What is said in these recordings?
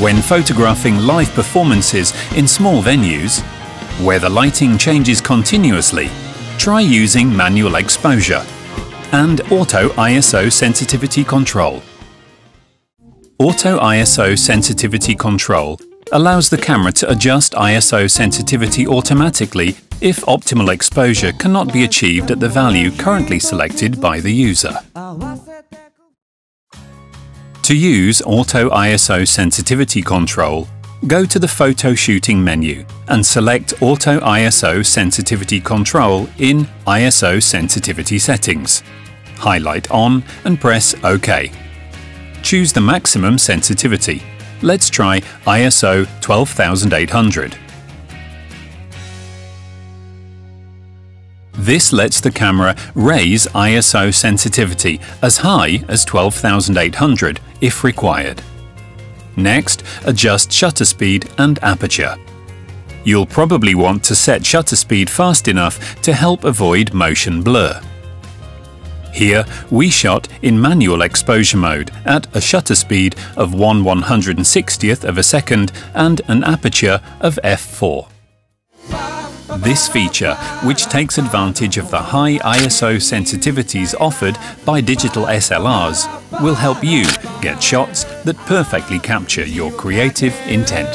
When photographing live performances in small venues, where the lighting changes continuously, try using manual exposure and auto ISO sensitivity control. Auto ISO sensitivity control allows the camera to adjust ISO sensitivity automatically if optimal exposure cannot be achieved at the value currently selected by the user. To use Auto ISO Sensitivity Control, go to the Photo Shooting menu and select Auto ISO Sensitivity Control in ISO Sensitivity Settings. Highlight on and press OK. Choose the maximum sensitivity. Let's try ISO 12800. This lets the camera raise ISO sensitivity as high as 12800 if required. Next, adjust shutter speed and aperture. You'll probably want to set shutter speed fast enough to help avoid motion blur. Here, we shot in manual exposure mode at a shutter speed of 1/160th of a second and an aperture of f4. This feature, which takes advantage of the high ISO sensitivities offered by digital SLRs, will help you get shots that perfectly capture your creative intent.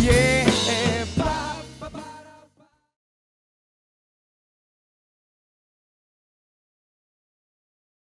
Yeah.